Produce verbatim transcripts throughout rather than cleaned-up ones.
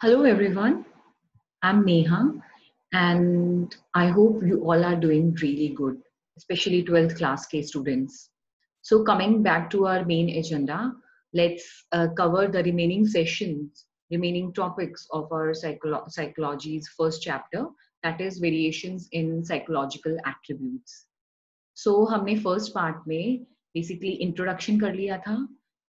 Hello everyone, I'm Neha and I hope you all are doing really good, especially twelfth class K students. So coming back to our main agenda, let's uh, cover the remaining sessions, remaining topics of our psycholo psychology's first chapter, that is variations in psychological attributes. So हमने first part में basically introduction कर लिया था,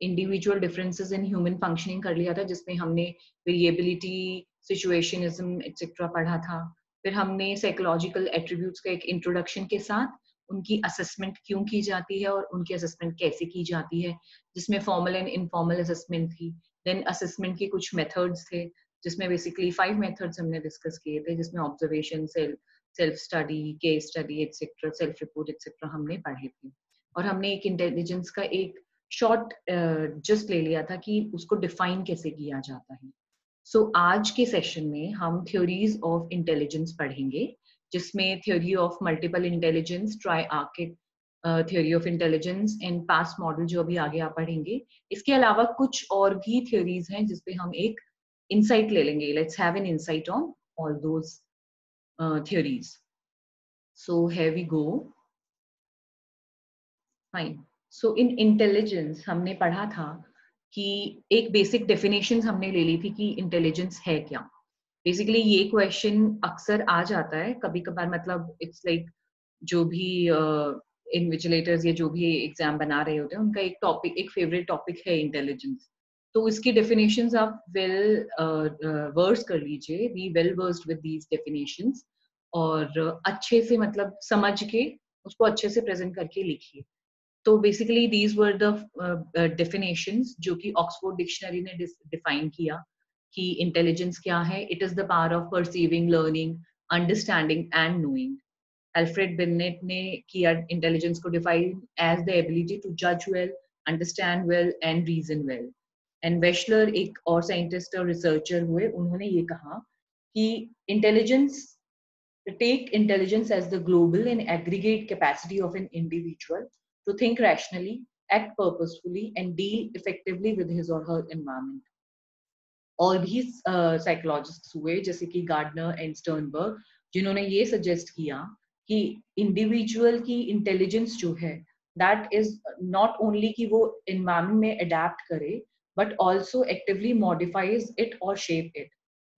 individual differences in human functioning कर लिया था जिसमें हमने variability, situationism et cetera पढ़ा था. फिर हमने psychological attributes का एक introduction के साथ उनकी assessment क्यों की जाती है और उनकी assessment कैसे की जाती है जिसमें formal and informal assessment थी. Then assessment के कुछ methods थे जिसमें basically five methods हमने discuss किए थे जिसमें observation, self study, case study et cetera, self report et cetera हमने पढ़े थे. और हमने एक intelligence का एक शॉर्ट जस्ट uh, ले लिया था कि उसको डिफाइन कैसे किया जाता है. सो so, आज के सेशन में हम थ्योरीज ऑफ इंटेलिजेंस पढ़ेंगे जिसमें theory of multiple intelligence, triarchic theory of intelligence and PASS model जो अभी आगे आप पढ़ेंगे. इसके अलावा कुछ और भी थ्योरीज हैं जिसपे हम एक इंसाइट ले लेंगे. Let's have an insight on all those theories. So here we go. Fine. So in intelligence हमने पढ़ा था कि एक बेसिक डेफिनेशन हमने ले ली थी कि इंटेलिजेंस है क्या. बेसिकली ये क्वेश्चन अक्सर आ जाता है कभी कभार, मतलब इट्स लाइक like जो भी इन्विजिलेटर्स uh, या जो भी एग्जाम बना रहे होते हैं उनका एक टॉपिक, एक फेवरेट टॉपिक है इंटेलिजेंस. तो इसकी डेफिनेशंस आप वेल वर्स कर लीजिए. We well versed with these definitions और अच्छे से मतलब समझ के उसको अच्छे से प्रेजेंट करके लिखिए. तो basically these were the definitions जो कि ऑक्सफोर्ड डिक्शनरी ने डिफाइन किया कि इंटेलिजेंस क्या है. It is the power of perceiving, learning, understanding and knowing. Alfred Binet ने किया इंटेलिजेंस को define as the ability to जज well, understand well and reason well. And Wechsler एक और साइंटिस्ट और रिसर्चर हुए, उन्होंने ये कहा कि intelligence take intelligence as the global and aggregate capacity of an individual to think rationally, act purposefully, and deal effectively with his or her environment. All these uh, psychologists हुए जैसे कि gardener and Sternberg जिन्होंने ये suggest किया कि individual की intelligence जो है दैट इज नॉट ओनली कि वो एनवायरमेंट में अडेप्ट करे but also actively modifies it और शेप इट.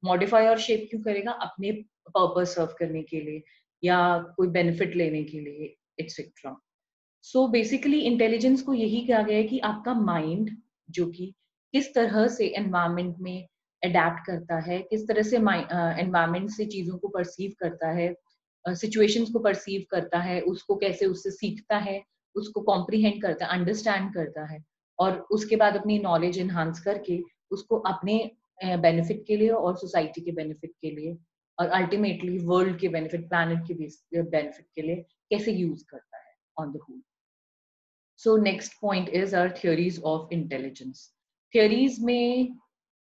मॉडिफाई और शेप क्यों करेगा? अपने पर्पस सर्व करने के लिए या कोई बेनिफिट लेने के लिए एक्सेट्रा. सो बेसिकली इंटेलिजेंस को यही कहा गया है कि आपका माइंड जो कि किस तरह से एनवायरमेंट में अडेप्ट करता है, किस तरह से एनवायरमेंट uh, से चीज़ों को परसीव करता है, सिचुएशंस uh, को परसीव करता है, उसको कैसे उससे सीखता है, उसको कॉम्प्रीहेंड करता है, अंडरस्टैंड करता है और उसके बाद अपनी नॉलेज इन्हांस करके उसको अपने बेनिफिट uh, के लिए और सोसाइटी के बेनिफिट के लिए और अल्टीमेटली वर्ल्ड के बेनिफिट, प्लानट के बेनिफिट के लिए कैसे यूज करता है on the whole. So next point is our theories of intelligence. Theories में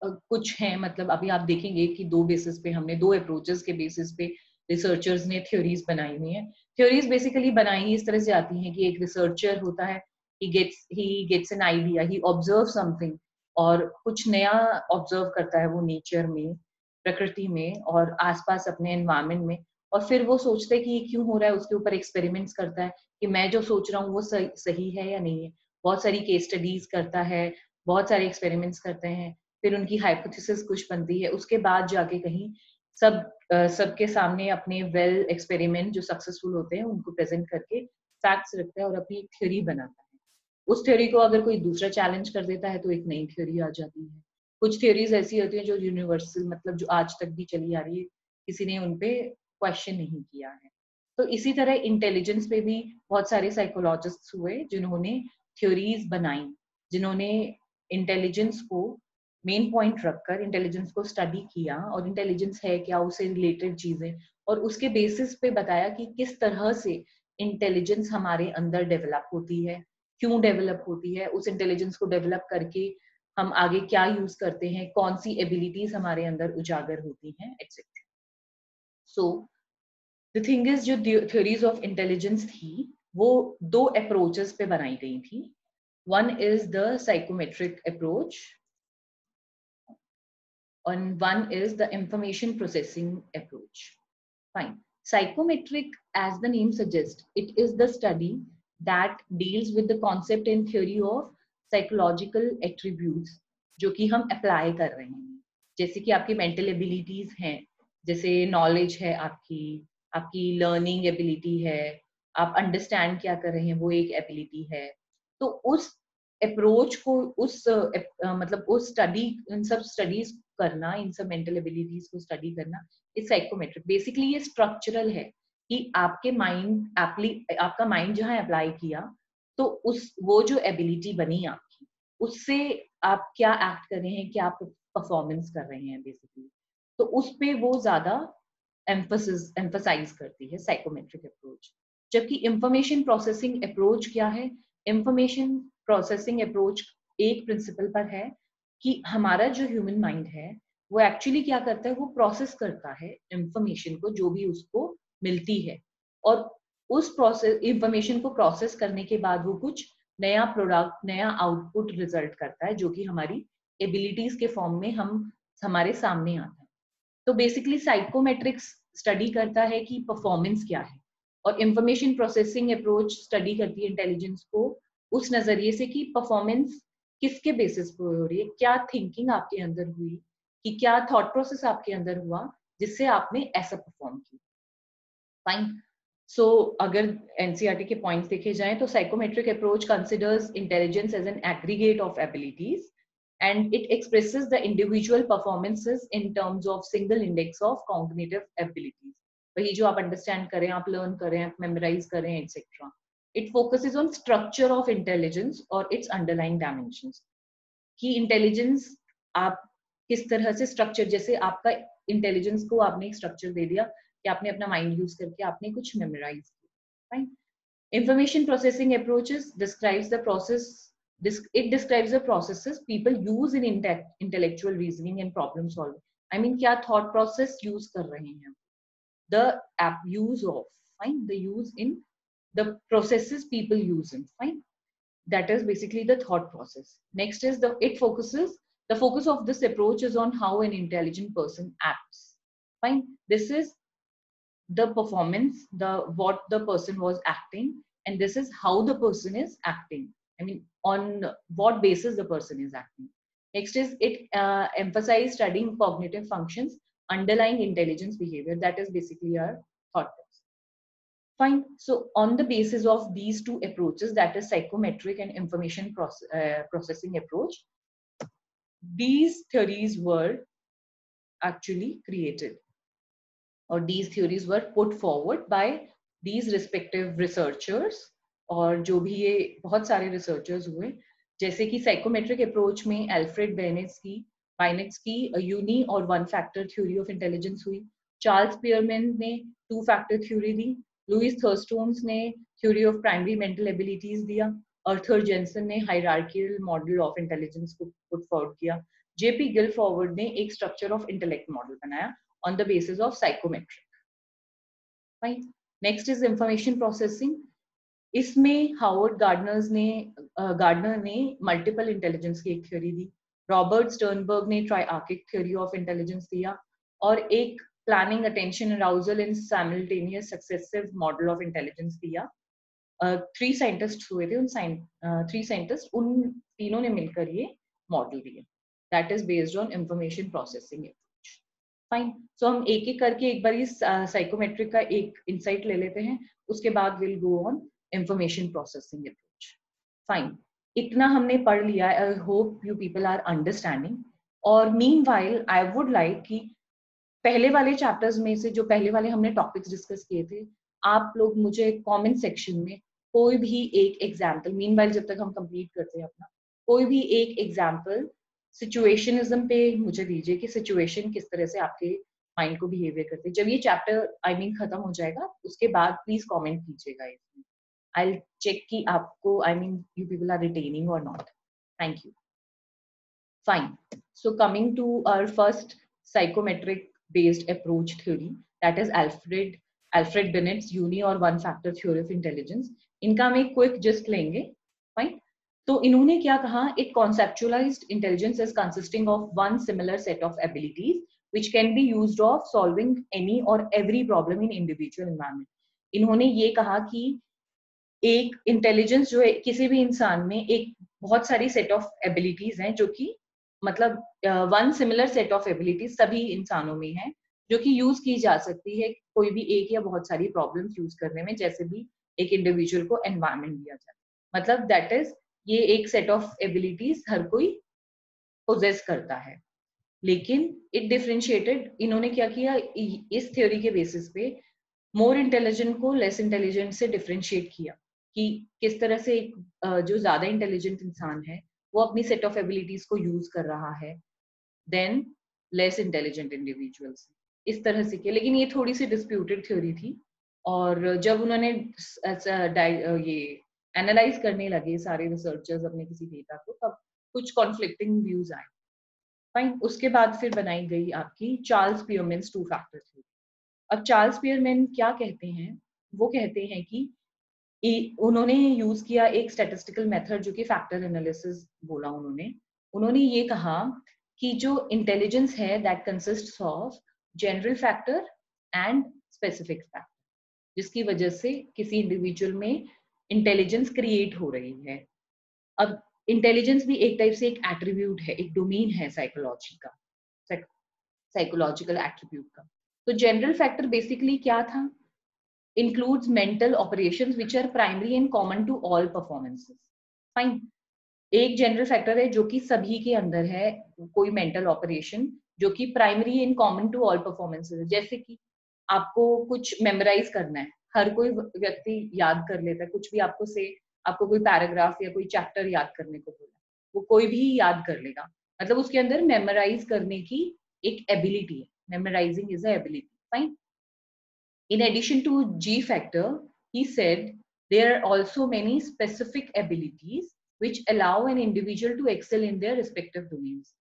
uh, कुछ हैं, मतलब अभी आप देखेंगे कि दो बेसिस पे हमने दो approaches के बेसिस पे researchers ने theories बनाई हुई हैं. Theories basically बनाई इस तरह से आती हैं कि एक researcher होता है, he gets he gets an idea, he observes something और कुछ नया observe करता है वो nature में, प्रकृति में और आसपास अपने environment में और फिर वो सोचते है कि ये क्यों हो रहा है, उसके ऊपर एक्सपेरिमेंट्स करता है कि मैं जो सोच रहा हूँ वो सही, सही है या नहीं है. बहुत सारी केस स्टडीज करता है, बहुत सारे एक्सपेरिमेंट्स करते हैं, फिर उनकी हाइपोथेसिस कुछ बनती है, उसके बाद जाके कहीं सब सबके सामने अपने वेल एक्सपेरिमेंट जो सक्सेसफुल होते हैं उनको प्रेजेंट करके फैक्ट्स रखता है और अपनी थ्योरी बनाता है. उस थ्योरी को अगर कोई दूसरा चैलेंज कर देता है तो एक नई थ्योरी आ जाती है. कुछ थ्योरीज ऐसी होती है जो यूनिवर्सल, मतलब जो आज तक भी चली आ रही है, किसी ने उनपे क्वेश्चन नहीं किया है. तो इसी तरह इंटेलिजेंस पे भी बहुत सारे साइकोलॉजिस्ट हुए जिन्होंने थ्योरीज बनाई, जिन्होंने इंटेलिजेंस को मेन पॉइंट रखकर इंटेलिजेंस को स्टडी किया और इंटेलिजेंस है क्या, उससे रिलेटेड चीजें और उसके बेसिस पे बताया कि किस तरह से इंटेलिजेंस हमारे अंदर डेवलप होती है, क्यों डेवलप होती है, उस इंटेलिजेंस को डेवलप करके हम आगे क्या यूज करते हैं, कौन सी एबिलिटीज हमारे अंदर उजागर होती हैं etcetera. So the thing is जो थ्योरीज ऑफ इंटेलिजेंस थी वो दो अप्रोचेस पे बनाई गई थी. One is the psychometric approach and one is the information processing approach. Fine. Psychometric, as the name suggests, it is the study that deals with the concept and theory of psychological attributes जो कि हम apply कर रहे हैं, जैसे कि आपकी mental abilities हैं, जैसे नॉलेज है आपकी, आपकी लर्निंग एबिलिटी है, आप अंडरस्टैंड क्या कर रहे हैं वो एक एबिलिटी है। तो उस अप्रोच को, उस मतलब उस स्टडी, इन सब स्टडीज करना, इन सब मेंटल एबिलिटीज को स्टडी करना इज साइकोमेट्रिक। बेसिकली ये स्ट्रक्चरल है कि आपके माइंड, आपका माइंड जहाँ अप्लाई किया तो उस वो जो एबिलिटी बनी आपकी, उससे आप क्या एक्ट कर रहे हैं, क्या आप परफॉर्मेंस कर रहे हैं बेसिकली। तो उस पे वो ज्यादा एम्फसिस एम्फसाइज करती है साइकोमेट्रिक अप्रोच। जबकि इंफॉर्मेशन प्रोसेसिंग अप्रोच क्या है, इंफॉर्मेशन प्रोसेसिंग अप्रोच एक प्रिंसिपल पर है कि हमारा जो ह्यूमन माइंड है वो एक्चुअली क्या करता है, वो प्रोसेस करता है इंफॉर्मेशन को जो भी उसको मिलती है, और उस प्रोसेस इंफॉर्मेशन को प्रोसेस करने के बाद वो कुछ नया प्रोडक्ट, नया आउटपुट रिजल्ट करता है जो कि हमारी एबिलिटीज के फॉर्म में हम हमारे सामने आता है। तो बेसिकली साइकोमेट्रिक्स स्टडी करता है कि परफॉर्मेंस क्या है, और इंफॉर्मेशन प्रोसेसिंग अप्रोच स्टडी करती है इंटेलिजेंस को उस नजरिए से कि परफॉर्मेंस किसके बेसिस पर हो रही है, क्या थिंकिंग आपके अंदर हुई, कि क्या थॉट प्रोसेस आपके अंदर हुआ जिससे आपने ऐसा परफॉर्म किया। फाइन। सो अगर एनसीईआरटी के पॉइंट्स देखे जाएं तो psychometric approach considers intelligence as an aggregate of abilities and it expresses the individual performances in terms of single index of cognitive abilities, वही जो आप understand करें, आप learn करें, आप memorize करें, et cetera. It focuses on structure of intelligence or its underlying dimensions. कि intelligence आप किस तरह से structure, जैसे आपका intelligence को आपने एक structure दे दिया कि आपने अपना mind use करके आपने कुछ memorize किया, right? Information processing approaches describes the process. It describes the processes people use in inte intellectual reasoning and problem solving. I mean, क्या thought process use कर रहे हैं, the app use of, fine, the use in the processes people use in, fine, that is basically the thought process. Next is the it focuses the focus of this approach is on how an intelligent person acts, fine, this is the performance, the what the person was acting, and this is how the person is acting. I mean, on what basis the person is acting. Next is it uh, emphasizes studying cognitive functions underlying intelligence behavior. That is basically our thought process. Fine. So on the basis of these two approaches, that is psychometric and information process, uh, processing approach, these theories were actually created, or these theories were put forward by these respective researchers. और जो भी ये बहुत सारे researchers हुए, जैसे कि psychometric approach में अल्फ्रेड बेनेट्स की बाइनेट्स की यूनी और one factor theory of intelligence हुई, चार्ल्स स्पीयरमैन ने टू फैक्टर थ्योरी दी, लुइस थर्स्टोन्स ने theory of primary mental abilities दिया, आर्थर जेनसन ने हायरार्कियल मॉडल ऑफ इंटेलिजेंस को पुट फॉरवर्ड किया, जेपी गिलफोर्ड ने एक स्ट्रक्चर ऑफ इंटेलेक्ट मॉडल बनाया on the basis of psychometric. Next is information processing. इसमें हावर्ड गार्डनर्स ने गार्डनर uh, ने मल्टीपल इंटेलिजेंस की एक थ्योरी दी, रॉबर्ट स्टर्नबर्ग ने ट्राइआर्किक थ्योरी ऑफ इंटेलिजेंस दिया, और एक planning attention arousal and simultaneous successive model of intelligence दिया। थ्री साइंटिस्ट हुए थे, उन थ्री साइंटिस्ट उन तीनों ने मिलकर ये मॉडल दिया, that is based on information processing. Fine. So हम एक एक करके एक बार इस साइकोमेट्रिक uh, का एक इंसाइट ले लेते हैं, उसके बाद will go on Information processing approach. Fine. इतना हमने पढ़ लिया है, I hope you people are understanding. और meanwhile, I would like कि पहले वाले chapters में से जो पहले वाले हमने topics discuss किए थे, आप लोग मुझे comment section में कोई भी एक example, meanwhile जब तक हम complete करते हैं अपना, कोई भी एक example situationism पे मुझे दीजिए कि situation किस तरह से आपके mind को behavior करते हैं। जब ये chapter I mean खत्म हो जाएगा, उसके बाद please comment कीजिएगा इसमें। I'll check कि आपको I mean you people are retaining or not. Thank you. Fine. So coming to our first psychometric based approach theory, that is Alfred Alfred Binet's uni or one factor theory of intelligence. इनका हम एक quick gist लेंगे. Fine. तो इन्होंने क्या कहा, it conceptualised intelligence is consisting of one similar set of abilities which can be used of solving any or every problem in individual environment. इन्होंने ये कहा कि एक इंटेलिजेंस जो है किसी भी इंसान में एक बहुत सारी सेट ऑफ एबिलिटीज हैं जो कि मतलब one similar set of abilities सभी इंसानों में है जो कि यूज की जा सकती है कोई भी एक या बहुत सारी प्रॉब्लम्स यूज करने में, जैसे भी एक इंडिविजुअल को एनवायरमेंट दिया जाए. मतलब दैट इज ये एक सेट ऑफ एबिलिटीज हर कोई पोजेस करता है, लेकिन इट डिफरेंशिएटेड. इन्होंने क्या किया, इस थ्योरी के बेसिस पे मोर इंटेलिजेंट को लेस इंटेलिजेंट से डिफरेंशिएट किया कि किस तरह से एक जो ज्यादा इंटेलिजेंट इंसान है वो अपनी सेट ऑफ एबिलिटीज को यूज कर रहा है देन लेस इंटेलिजेंट इंडिविजुअल्स, इस तरह से किया. लेकिन ये थोड़ी सी डिस्प्यूटेड थ्योरी थी, और जब उन्होंने ये एनालाइज करने लगे सारे रिसर्चर्स अपने किसी डेटा को, तब कुछ कॉन्फ्लिक्टिंग व्यूज आए. फाइन. उसके बाद फिर बनाई गई आपकी Charles Spearman two factor theory. अब चार्ल्स स्पीयरमैन क्या कहते हैं, वो कहते हैं कि उन्होंने यूज किया एक स्टैटिस्टिकल मेथड जो कि फैक्टर एनालिसिस बोला उन्होंने. उन्होंने ये कहा कि जो इंटेलिजेंस है that consists of general factor and specific factor, जिसकी वजह से किसी इंडिविजुअल में इंटेलिजेंस क्रिएट हो रही है. अब इंटेलिजेंस भी एक टाइप से एक एट्रीब्यूट है, एक डोमेन है साइकोलॉजी का, साइकोलॉजिकल एट्रीब्यूट का. तो जनरल फैक्टर बेसिकली क्या था, includes mental operations which are primary and common to all performances. Fine. एक जनरल फैक्टर है जो कि सभी के अंदर है, कोई मेंटल ऑपरेशन जो कि primary and common to all performances. जैसे कि आपको कुछ मेमोराइज करना है, हर कोई व्यक्ति याद कर लेता है, कुछ भी आपको से आपको कोई पैराग्राफ या कोई चैप्टर याद करने को बोला, वो कोई भी याद कर लेगा. मतलब उसके अंदर मेमोराइज करने की एक एबिलिटी है, memorising is a ability. Fine. In addition to G factor he said there are also many specific abilities which allow an individual to excel in their respective domains.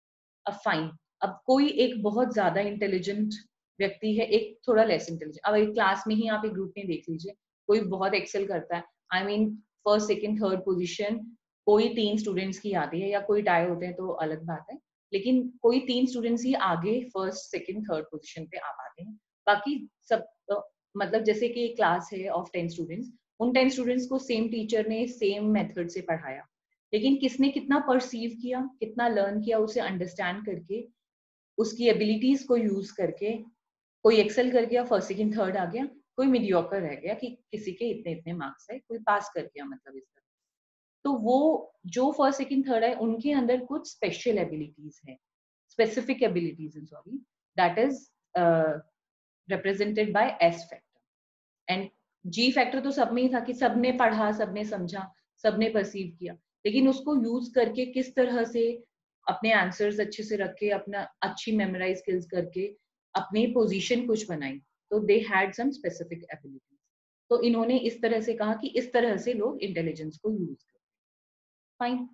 अब फाइन, अब कोई एक बहुत ज्यादा इंटेलिजेंट व्यक्ति है, एक थोड़ा लेस इंटेलिजेंट. अब एक क्लास में ही आप एक ग्रुप में देख लीजिए, कोई बहुत एक्सेल करता है, I I mean mean, first second third position कोई तीन स्टूडेंट्स की आती है, या कोई टाई होते हैं तो अलग बात है, लेकिन कोई तीन स्टूडेंट्स ही आगे फर्स्ट सेकेंड थर्ड पोजीशन पे आ पाते हैं. बाकी सब तो, मतलब जैसे कि क्लास है ऑफ टेन स्टूडेंट्स, उन टेन स्टूडेंट्स को सेम टीचर ने सेम मेथड से पढ़ाया, लेकिन किसने कितना परसीव किया, कितना लर्न किया, उसे अंडरस्टैंड करके उसकी एबिलिटीज को यूज करके कोई एक्सेल कर गया, फर्स्ट सेकेंड थर्ड आ गया, कोई मीडियोकर रह गया कि किसी के इतने इतने मार्क्स है, कोई पास कर गया. मतलब इस तरह तो वो जो फर्स्ट सेकंड थर्ड है उनके अंदर कुछ स्पेशल एबिलिटीज है, specific abilities sorry, that is represented by S factor. And G factor तो सब में ही था कि सबने पढ़ा, सबने समझा, सबने परसीव किया, लेकिन उसको यूज करके किस तरह से अपने आंसर्स अच्छे से रख के, अपना अच्छी मेमोराइज स्किल्स करके अपनी पोजिशन कुछ बनाई. तो they had some specific abilities. तो इन्होंने इस तरह से कहा कि इस तरह से लोग इंटेलिजेंस को यूज करते. Fine.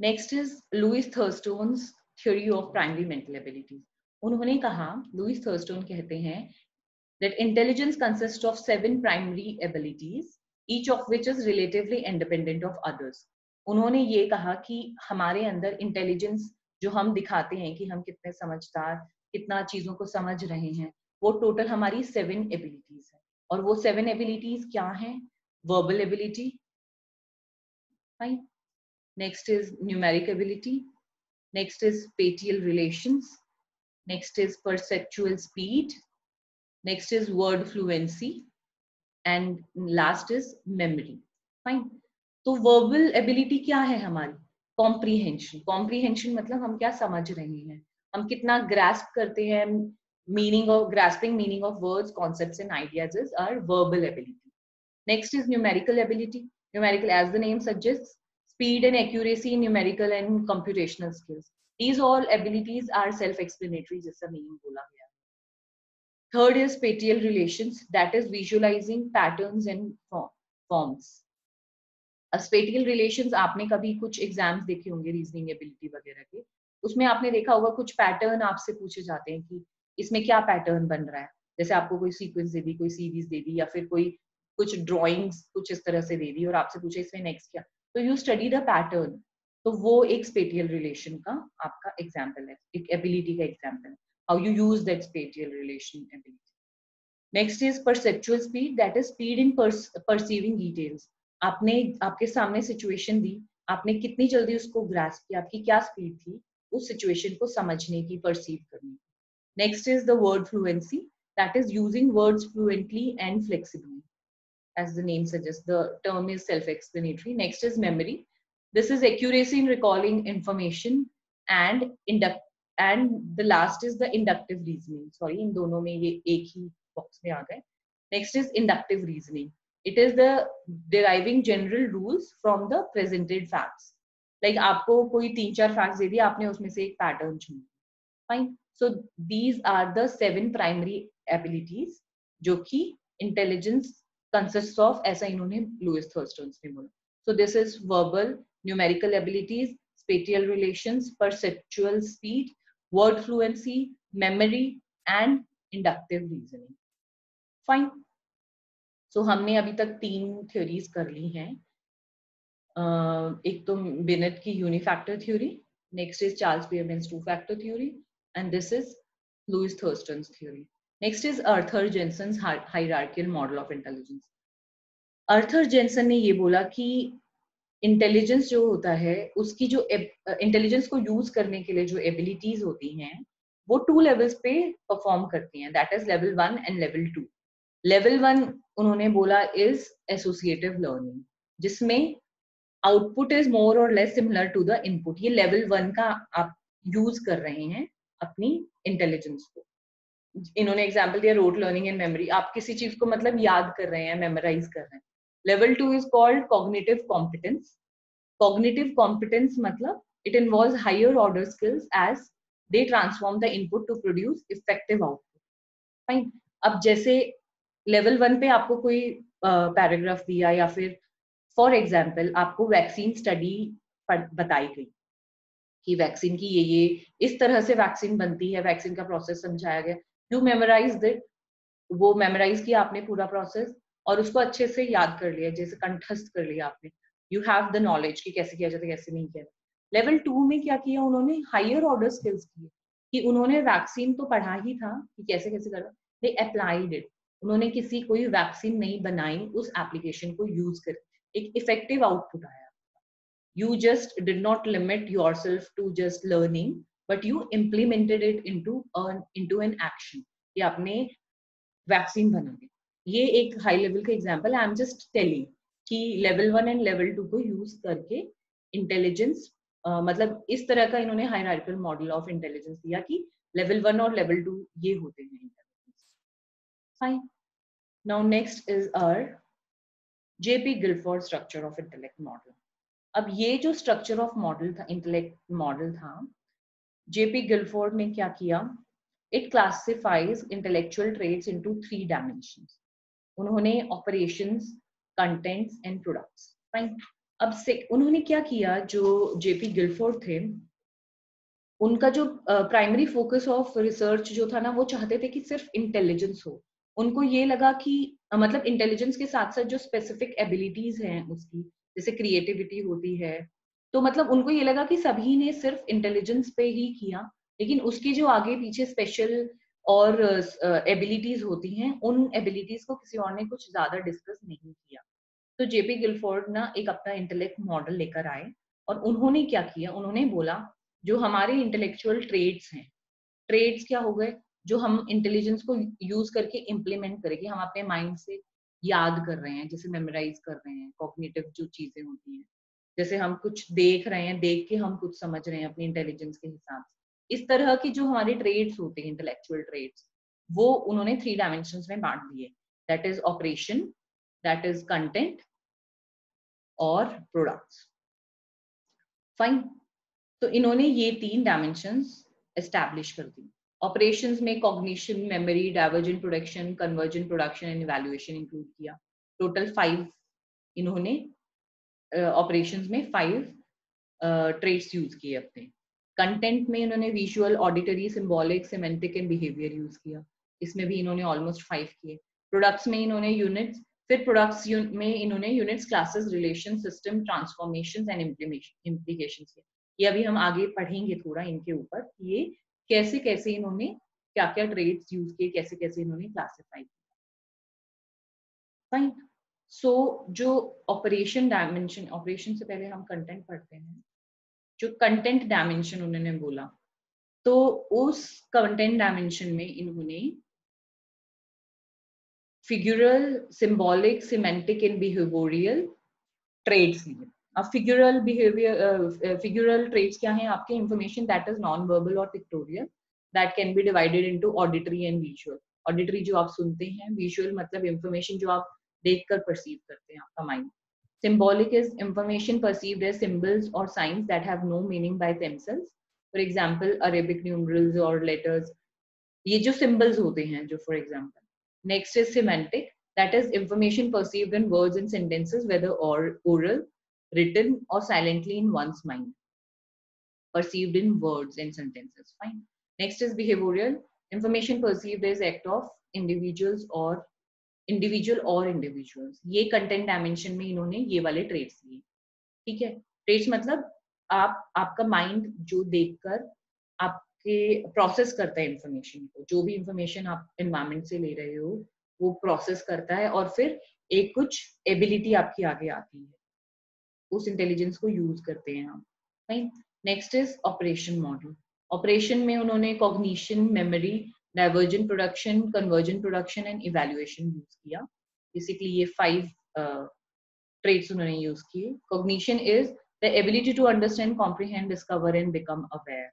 Next is Louis Thurstone's theory of primary mental abilities. उन्होंने कहा, लुइस थर्स्टोन कहते हैं that intelligence consist of seven primary abilities each of which is relatively independent of others. उन्होंने ये कहा कि हमारे अंदर इंटेलिजेंस जो हम दिखाते हैं कि हम कितने समझदार, कितना चीजों को समझ रहे हैं, वो टोटल हमारी सेवन एबिलिटीज है. और वो सेवन एबिलिटीज क्या हैं? Verbal ability, fine. Next is numeric ability, next is spatial relations, next is perceptual speed, next is word fluency, and last is memory. Fine. तो वर्बल एबिलिटी क्या है हमारी? कॉम्प्रीहेंशन. कॉम्प्रीहेंशन मतलब हम क्या समझ रहे हैं, हम कितना ग्रास्प करते हैं meaning of, grasping meaning of words, concepts and ideas is our verbal ability. Next is numerical ability. Numerical as the name suggests, speed and accuracy in numerical and computational skills. These all abilities are self explanatory, जैसा meaning बोला गया. Third is spatial relations, that is visualising patterns and forms. Spatial relations आपने कभी कुछ exams देखे होंगे reasoning ability वगैरह के, उसमें आपने देखा होगा कुछ पैटर्न आपसे पूछे जाते हैं कि इसमें क्या पैटर्न बन रहा है. जैसे आपको कोई सीक्वेंस दे दी, कोई सीरीज दे दी, या फिर कोई कुछ ड्राइंग्स कुछ इस तरह से दे दी और आपसे पूछे इसमें नेक्स्ट क्या, तो यू स्टडी द पैटर्न, तो वो एक स्पेटियल रिलेशन का आपका एग्जाम्पल है, एक एबिलिटी का example, how you use that spatial relation ability. Next is perceptual speed, that is speed in perceiving details. आपने आपके सामने सिचुएशन दी, आपने कितनी जल्दी उसको ग्रास्प किया, आपकी क्या स्पीड थी उस सिचुएशन को समझने की, परसीव करने की. Next is the word fluency, that is using words fluently and flexibly. As the name suggests, the term is self-explanatory. Next is memory. This is accuracy in recalling information and induct. And the last is the inductive reasoning. Sorry, in दोनों में ये एक ही box में आ गए. Next is inductive reasoning. It is the deriving general rules from the presented facts. Like आपको कोई तीन चार facts दे दिया, आपने उसमें से एक pattern चुना. Fine. So these are the seven primary abilities, जो कि intelligence consists of, ऐसा इन्होंने Lewis Thurstone ने बोला. So this is verbal, numerical abilities, spatial relations, perceptual speed, word fluency, memory, and inductive reasoning. Fine. So हमने अभी तक तीन theories कर ली हैं. एक तो Binet की unifactor theory, next is Charles Spearman's two-factor theory. And this is Lewis Thurstone's theory. Next is Arthur Jensen's hierarchical model of intelligence. Arthur Jensen ने ये बोला कि इंटेलिजेंस जो होता है उसकी जो इंटेलिजेंस को यूज करने के लिए जो एबिलिटीज होती हैं वो टू लेवल्स पे परफॉर्म करती हैं, that is level one and level two. Level one उन्होंने बोला इज एसोसिएटिव लर्निंग, जिसमें आउटपुट इज मोर और less similar to the input. ये लेवल वन का आप यूज कर रहे हैं अपनी इंटेलिजेंस को. इन्होंने एग्जांपल दिया रोट लर्निंग एंड मेमोरी, आप किसी चीज को मतलब याद कर रहे हैं, मेमोराइज कर रहे हैं. Level two is called cognitive competence. Cognitive competence मतलब it involves higher order skills as they transform the input to produce effective output. Fine. अब जैसे लेवल वन पे आपको कोई पैराग्राफ uh, दिया, या फिर फॉर एग्जाम्पल आपको वैक्सीन स्टडी बताई गई कि वैक्सीन की ये ये इस तरह से वैक्सीन बनती है, वैक्सीन का प्रोसेस समझाया गया. यू मेमोराइज दैट, वो मेमोराइज किया आपने पूरा प्रोसेस और उसको अच्छे से याद कर लिया, जैसे कंठस्थ कर लिया आपने. यू हैव द नॉलेज कि कैसे किया जाता है, कैसे नहीं किया. लेवल टू में क्या किया उन्होंने, हायर ऑर्डर स्किल्स किए, कि उन्होंने वैक्सीन तो पढ़ा ही था कि कैसे कैसे करना, दे अप्लाइड इट. उन्होंने किसी कोई वैक्सीन नहीं बनाई, उस एप्लीकेशन को यूज करके एक इफेक्टिव आउटपुट आया. You just did not limit yourself to just learning, but you implemented it into an into an action. ये आपने vaccine बना दी. ये एक high level का example. I am just telling कि level one and level two को use करके intelligence uh, मतलब इस तरह का इन्होंने hierarchical model of intelligence दिया कि level one और level two ये होते हैं. Fine. Now next is our J P Guilford structure of intellect model. अब ये जो स्ट्रक्चर ऑफ मॉडल था, इंटेलेक्ट मॉडल था, जेपी गिलफोर्ड ने क्या किया, it classifies intellectual traits into three dimensions. उन्होंने operations, contents and products. Fine. अब से उन्होंने क्या किया, जो जेपी गिलफोर्ड थे उनका जो प्राइमरी फोकस ऑफ रिसर्च जो था ना, वो चाहते थे कि सिर्फ इंटेलिजेंस हो. उनको ये लगा कि मतलब इंटेलिजेंस के साथ साथ जो स्पेसिफिक एबिलिटीज हैं उसकी, जैसे क्रिएटिविटी होती है, तो मतलब उनको ये लगा कि सभी ने सिर्फ इंटेलिजेंस पे ही किया, लेकिन उसके जो आगे पीछे स्पेशल और एबिलिटीज uh, होती हैं, उन एबिलिटीज को किसी और ने कुछ ज्यादा डिस्कस नहीं किया. तो जेपी गिलफोर्ड ना एक अपना इंटेलेक्ट मॉडल लेकर आए और उन्होंने क्या किया, उन्होंने बोला जो हमारे इंटेलेक्चुअल ट्रेट्स हैं, ट्रेट्स क्या हो गए, जो हम इंटेलिजेंस को यूज करके इम्प्लीमेंट करेंगे, हम अपने माइंड से याद कर रहे हैं, जैसे मेमोराइज कर रहे हैं, कॉग्निटिव जो चीजें होती हैं, जैसे हम कुछ देख रहे हैं, देख के हम कुछ समझ रहे हैं अपनी इंटेलिजेंस के हिसाब से, इस तरह की जो हमारे ट्रेड्स होते हैं इंटेलेक्चुअल ट्रेड्स, वो उन्होंने थ्री डायमेंशंस में बांट दिए, that is operation, that is content और प्रोडक्ट्स. फाइन. तो इन्होंने ये तीन डायमेंशंस एस्टैब्लिश कर दी. ऑपरेशंस में cognition, memory, divergent production, convergent production and evaluation include किया. टोटल फाइव इन्होंने ऑपरेशंस uh, में फाइव ट्रेट्स यूज किए अपने. कंटेंट में इन्होंने visual, auditory, symbolic, semantic and behaviour use किया, इसमें भी इन्होंने ऑलमोस्ट फाइव किए. प्रोडक्ट्स में इन्होंने यूनिट्स, फिर प्रोडक्ट्स में इन्होंने units, classes, relation, system, transformations and implications, ये अभी हम आगे पढ़ेंगे थोड़ा इनके ऊपर, ये कैसे कैसे इन्होंने क्या क्या ट्रेड्स यूज किए, कैसे कैसे इन्होंने क्लासिफाई किया। फाइन। सो जो ऑपरेशन डायमेंशन, ऑपरेशन से पहले हम कंटेंट पढ़ते हैं, जो कंटेंट डायमेंशन उन्होंने बोला, तो उस कंटेंट डायमेंशन में इन्होंने figural, symbolic, semantic and behavioural traits लिए। अब फिगुरल बिहेवियर, फिगुरल ट्रेड्स क्या हैं आपके? Information that is non verbal और pictorial that can be divided into auditory and visual. Auditory जो आप सुनते हैं, विजुअल मतलब इंफॉर्मेशन जो आप देखकर परसीव करते हैं आपका mind. Symbolic is information perceived as symbols और signs that have no meaning by themselves, for example Arabic numerals और लेटर्स, ये जो सिंबल्स होते हैं जो for example. Next is semantic, that is information perceived in words and sentences, whether or oral, written or silently in one's mind, perceived in words and sentences. Fine. Next is behavioral, information perceived as act of individuals or individual or individuals. ये content dimension में इन्होंने ये वाले traits लिए, ठीक है? Traits मतलब आप, आपका mind जो देखकर आप प्रोसेस करता है इंफॉर्मेशन को, जो भी इंफॉर्मेशन आप एनवायरमेंट से ले रहे हो वो प्रोसेस करता है और फिर एक कुछ एबिलिटी आपकी आगे आती है, उस इंटेलिजेंस को यूज करते हैं हम। Right. Next is operation model. Operation में उन्होंने cognition, memory, divergent production, convergent production and evaluation use किया। बेसिकली ये फाइव ट्रेड्स उन्होंने यूज किए। Cognition is the ability to understand, comprehend, discover and become aware.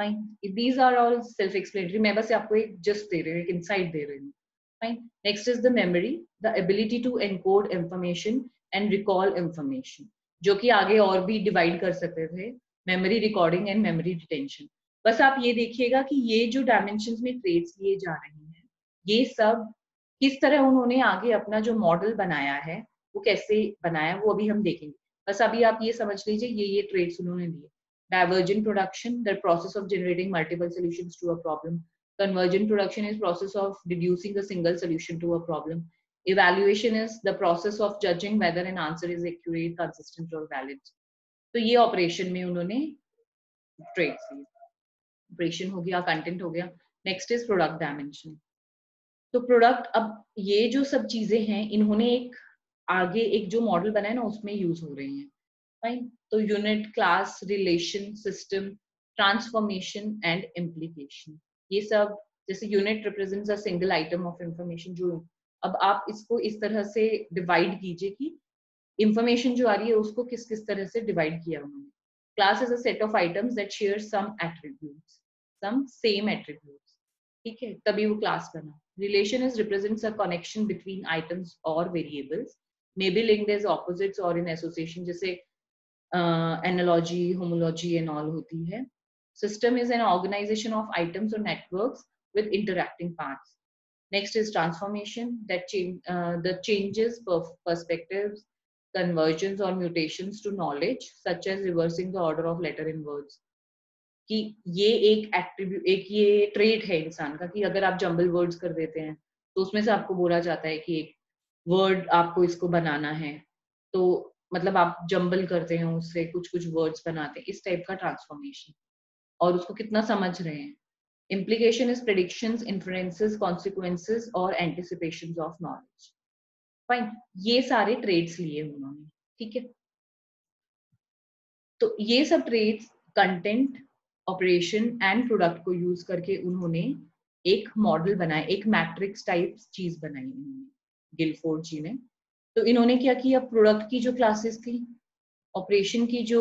Fine. These are all self-explanatory. मैं बस आपको एक just दे रही हूँ, एक insight दे रही हूँ। Fine. Next is the memory, the ability to encode information and recall information, जो कि आगे और भी divide कर सकते थे, memory recording and memory retention। बस आप ये देखिएगा कि ये जो dimensions में traits लिए जा रहे हैं, ये सब किस तरह उन्होंने आगे अपना जो model बनाया है, वो कैसे बनाया वो अभी हम देखेंगे। बस अभी आप ये समझ लीजिए ये ये traits उन्होंने लिए। Divergent production, the process of generating multiple solutions to a problem. Convergent production is process of deducing a single solution to a problem. Evaluation is the process of judging whether an answer is accurate, consistent or valid. तो ये operation में उन्होंने traits लिए। Operation हो गया, content हो गया। Next is product dimension. तो product, अब ये जो सब चीजें हैं इन्होंने एक आगे एक जो model बनाया ना उसमें use हो रही हैं। Fine. तो unit, class, relation, system, transformation and implication, ये सब, जैसे unit represents a single item of information, जो अब आप इसको इस तरह से डिवाइड कीजिए कि इंफॉर्मेशन जो आ रही है उसको किस किस तरह से डिवाइड किया उन्होंने। Class is a set of items that share some attributes, some same attributes, ठीक है, तभी वो क्लास बना। Relation is represents a connection between items और variables, may be linked as opposites और इन एसोसिएशन, जैसे एनालॉजी, होमोलॉजी एंड ऑल होती है। System is an organisation of items और networks with interacting parts. Next is transformation, that the changes, perspectives, conversions और mutations to knowledge, such as reversing the order of letter in words, कि ये एक attribute, एक ये trait है इंसान का कि अगर आप जंबल वर्ड्स कर देते हैं तो उसमें से आपको बोला जाता है कि एक वर्ड आपको इसको बनाना है, तो मतलब आप जंबल करते हैं, उससे कुछ कुछ वर्ड्स बनाते हैं, इस टाइप का ट्रांसफॉर्मेशन, और उसको कितना समझ रहे हैं। Implication is predictions, influences, consequences और एंटिसिपेशंस ऑफ नॉलेज। फाइन, ये सारे ट्रेड्स लिए उन्होंने, ठीक है। तो ये सब traits content, operation and product को यूज करके उन्होंने एक मॉडल बनाया, एक मैट्रिक्स टाइप चीज बनाई उन्होंने, गिलफोर्ड जी ने। तो इन्होंने क्या किया, प्रोडक्ट की जो क्लासेस थी, ऑपरेशन की जो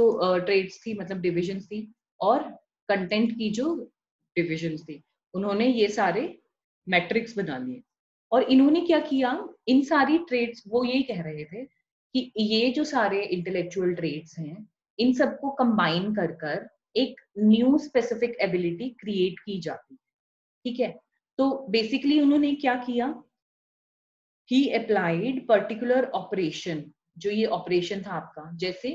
ट्रेड्स uh, थी मतलब डिविजन थी, और कंटेंट की जो डिविजन थी, उन्होंने ये सारे मैट्रिक्स बना लिए। और इन्होंने क्या किया, इन सारी ट्रेड्स, वो यही कह रहे थे कि ये जो सारे इंटेलेक्चुअल ट्रेड्स हैं इन सबको कंबाइन कर कर एक न्यू स्पेसिफिक एबिलिटी क्रिएट की जाती है, ठीक है। तो बेसिकली उन्होंने क्या किया, He applied particular operation, जो ये ऑपरेशन था आपका, जैसे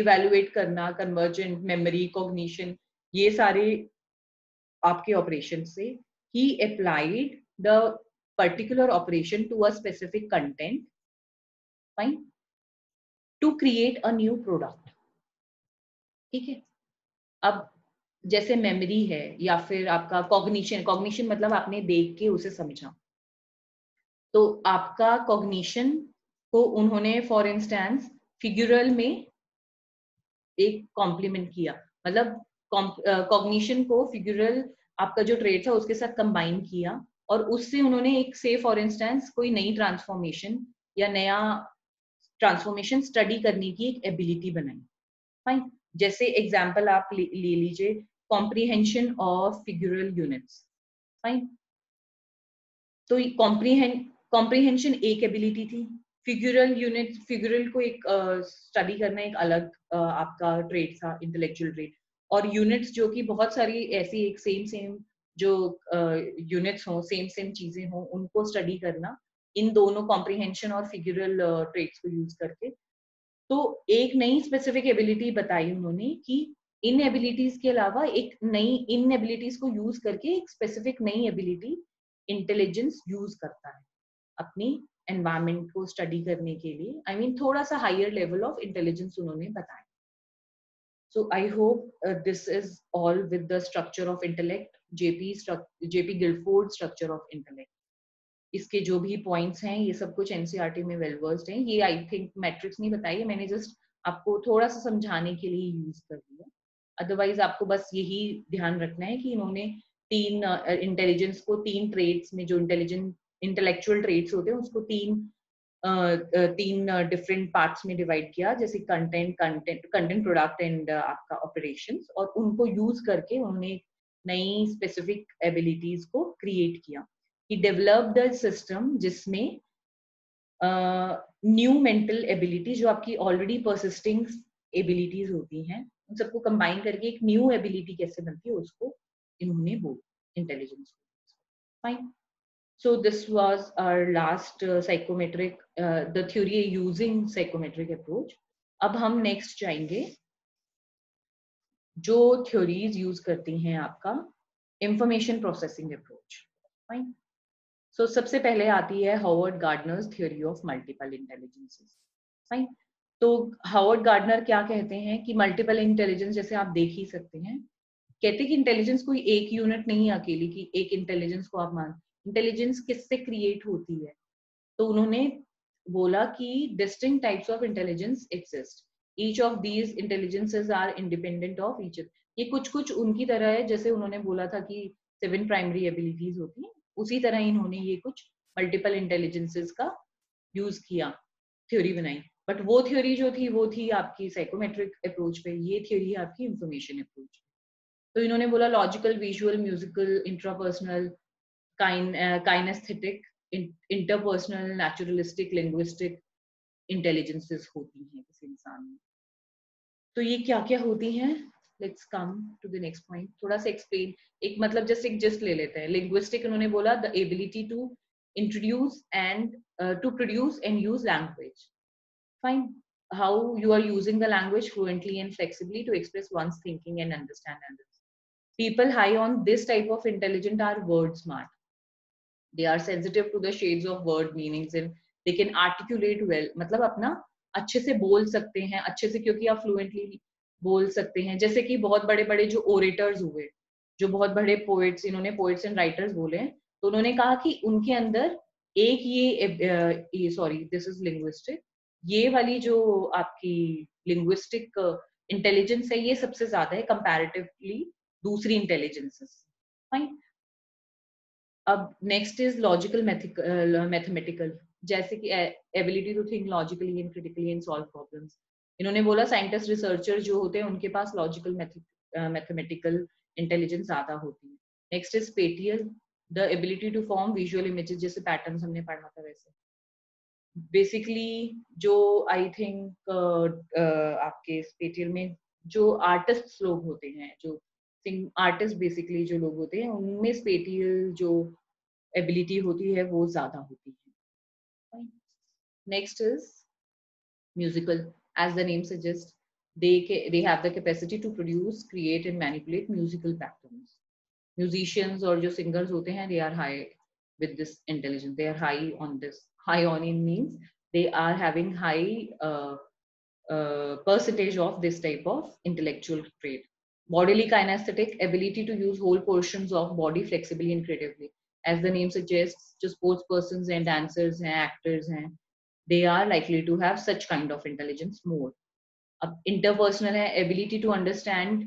इवेल्युएट करना, कन्वर्जेंट, मेमोरी, कॉग्निशन, ये सारे आपके ऑपरेशन से, he applied the particular operation to a specific content, fine, to create a new product. ठीक है, अब जैसे मेमोरी है या फिर आपका कॉग्निशन, कॉग्निशन मतलब आपने देख के उसे समझा, तो आपका कॉग्निशन को उन्होंने फॉर इंस्टेंस फिगुरल में एक कॉम्प्लीमेंट किया, मतलब कॉग्निशन को फिगुरल आपका जो ट्रेड था उसके साथ कंबाइन किया, और उससे उन्होंने एक से फॉर इंस्टेंस कोई नई ट्रांसफॉर्मेशन या नया ट्रांसफॉर्मेशन स्टडी करने की एक एबिलिटी बनाई. फाइन, जैसे एग्जाम्पल आप ले लीजिए comprehension of figural units. Fine, तो कॉम्प्रीहेंड कॉम्प्रीहेंशन एक एबिलिटी थी, फिगुरल यूनिट फिगुरल को एक स्टडी uh, करना एक अलग uh, आपका ट्रेड था, इंटेलेक्चुअल ट्रेड, और यूनिट्स जो कि बहुत सारी ऐसी एक सेम सेम जो यूनिट्स uh, हों, सेम सेम चीजें हों, उनको स्टडी करना, इन दोनों कॉम्प्रीहेंशन और फिगुरल ट्रेड्स uh, को यूज करके. तो एक नई स्पेसिफिक एबिलिटी बताई उन्होंने कि इन एबिलिटीज के अलावा एक नई, इन एबिलिटीज को यूज करके एक स्पेसिफिक नई एबिलिटी इंटेलिजेंस यूज करता है अपनी एनवायरमेंट को स्टडी करने के लिए. आई I मीन mean, थोड़ा सा हायर लेवल ऑफ इंटेलिजेंस उन्होंने बताया. So I hope uh, this is all with the structure of intellect, J P J P Guilford structure of intellect. इसके जो भी points हैं ये सब कुछ N C E R T में well versed हैं. ये I think matrix नहीं बताई, मैंने just आपको थोड़ा सा समझाने के लिए use कर दिया. Otherwise आपको बस यही ध्यान रखना है कि इन्होंने तीन uh, intelligence को तीन traits में, जो intelligent intellectual traits होते हैं उसको तीन Uh, uh, तीन डिफरेंट uh, पार्ट्स में डिवाइड किया, जैसे content content content product and आपका ऑपरेशंस, और उनको यूज करके उन्होंने नई स्पेसिफिक एबिलिटीज को क्रिएट किया. ही डेवलप्ड द सिस्टम जिसमें न्यू मेंटल एबिलिटी, जो आपकी ऑलरेडी परसिस्टिंग एबिलिटीज होती हैं, उन सबको कंबाइन करके एक न्यू एबिलिटी कैसे बनती है उसको इन्होंने वो intelligence. Fine, so this was our last uh, psychometric uh, the theory using psychometric approach. अब हम next जाएंगे जो theories use करती हैं आपका information processing approach. fine, so सबसे पहले आती है Howard Gardner's theory of multiple intelligences. fine, तो Howard Gardner क्या कहते हैं कि multiple intelligence, जैसे आप देख ही सकते हैं, कहते कि intelligence कोई एक unit नहीं है अकेली, कि एक intelligence को आप मान, इंटेलिजेंस किससे क्रिएट होती है, तो उन्होंने बोला कि distinct types of intelligence exist, each of these intelligences are independent of each. ये कुछ कुछ उनकी तरह है, जैसे उन्होंने बोला था कि सेवन प्राइमरी एबिलिटीज होती हैं, उसी तरह इन्होंने ये कुछ मल्टीपल इंटेलिजेंसेस का यूज किया, थ्योरी बनाई. बट वो थ्योरी जो थी वो थी आपकी साइकोमेट्रिक अप्रोच पे, ये थ्योरी आपकी इंफॉर्मेशन अप्रोच. तो इन्होंने बोला logical, visual, musical, intrapersonal, kinaesthetic, interpersonal, naturalistic, linguistic intelligences होती हैं किसी इंसान में. तो ये क्या क्या होती हैं, let's come to the next point. थोड़ा सा एक्सप्लेन, एक मतलब जस्ट एक जस्ट ले लेते हैं. लिंग्विस्टिक उन्होंने बोला the ability to introduce and to produce and use language. Fine, how you are using the language fluently and flexibly to express one's thinking and understand others. People high on this type of intelligent are word smart. They are sensitive to the shades of word meanings and they can articulate well. मतलब अपना अच्छे से बोल सकते हैं, अच्छे से, क्योंकि आप fluently बोल सकते हैं. जैसे कि बहुत बड़े बड़े जो orators हुए, जो बहुत बड़े poets, इन्होंने poets and writers बोले हैं, तो उन्होंने कहा कि उनके अंदर एक ये, ये sorry this is linguistic, ये वाली जो आपकी linguistic intelligence है ये सबसे ज्यादा है comparatively दूसरी intelligences. Fine. अब नेक्स्ट इज लॉजिकल मैथमेटिकल, जैसे कि ability to think logically and critically and solve problems. इन्होंने बोला साइंटिस्ट, रिसर्चर जो होते हैं उनके पास लॉजिकल मैथमेटिकल इंटेलिजेंस ज्यादा होती है. Next is spatial, the ability to form visual images, जैसे पैटर्न्स हमने पढ़ना था वैसे. बेसिकली जो आई थिंक uh, uh, आपके स्पेटियल में जो आर्टिस्ट लोग होते हैं, जो आर्टिस्ट बेसिकली जो लोग होते हैं, उनमें स्पेटियल जो एबिलिटी होती है वो ज्यादा होती है. Next is musical, as the name suggest they they have the capacity to produce, create and manipulate musical patterns. Musicians और जो सिंगर्स होते हैं they are high with this intelligence. They are high on this. High on in means they are having high uh, uh, percentage of this type of intellectual trait. Bodily kinesthetic, ability to use whole portions of body flexibly and creatively. As the name suggests, जो sports persons हैं, dancers हैं, actors हैं, they are likely to have such kind of intelligence more. अब interpersonal है, ability to understand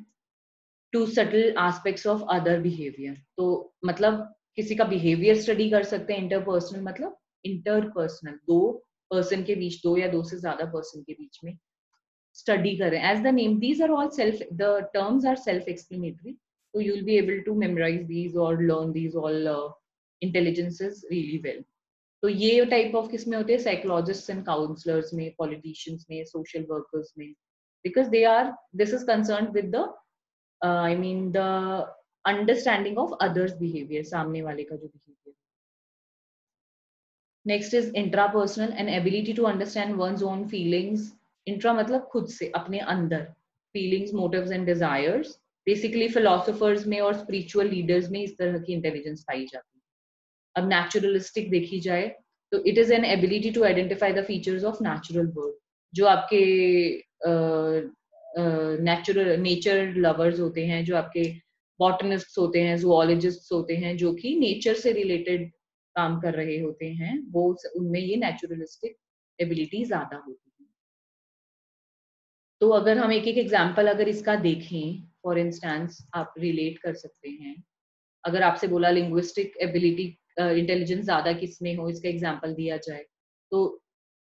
to subtle aspects of other behavior. तो मतलब किसी का behavior study कर सकते हैं interpersonal, मतलब interpersonal दो person के बीच, दो या दो से ज़्यादा person के बीच में study करें. As the name, these are all self, the terms are self-explanatory. So you'll be able to memorize these or learn these all uh, intelligences really well. So ये type of किसमें होते हैं? Psychologists and counselors में, politicians में, social workers में, because they are, this is concerned with the, uh, I mean the understanding of others' behavior, सामने वाले का जो behavior. Next is intrapersonal, an ability to understand one's own feelings. Intra मतलब खुद से, अपने अंदर, feelings, motives and desires. Basically philosophers में और स्पिरिचुअल लीडर्स में इस तरह की इंटेलिजेंस पाई जाती है. अब नेचुरलिस्टिक देखी जाए तो it is an ability to identify the features of natural world. जो आपके नेचुरल नेचर लवर्स होते हैं, जो आपके बॉटनिस्ट होते हैं, जूलॉजिस्ट होते हैं, जो कि नेचर से रिलेटेड काम कर रहे होते हैं, वो उनमें ये नेचुरलिस्टिक एबिलिटी ज्यादा होती है. तो अगर हम एक एक एग्जाम्पल अगर इसका देखें, फॉर इंस्टांस आप रिलेट कर सकते हैं. अगर आपसे बोला लिंग्विस्टिक एबिलिटी इंटेलिजेंस ज़्यादा किस में हो, इसका एग्जाम्पल दिया जाए तो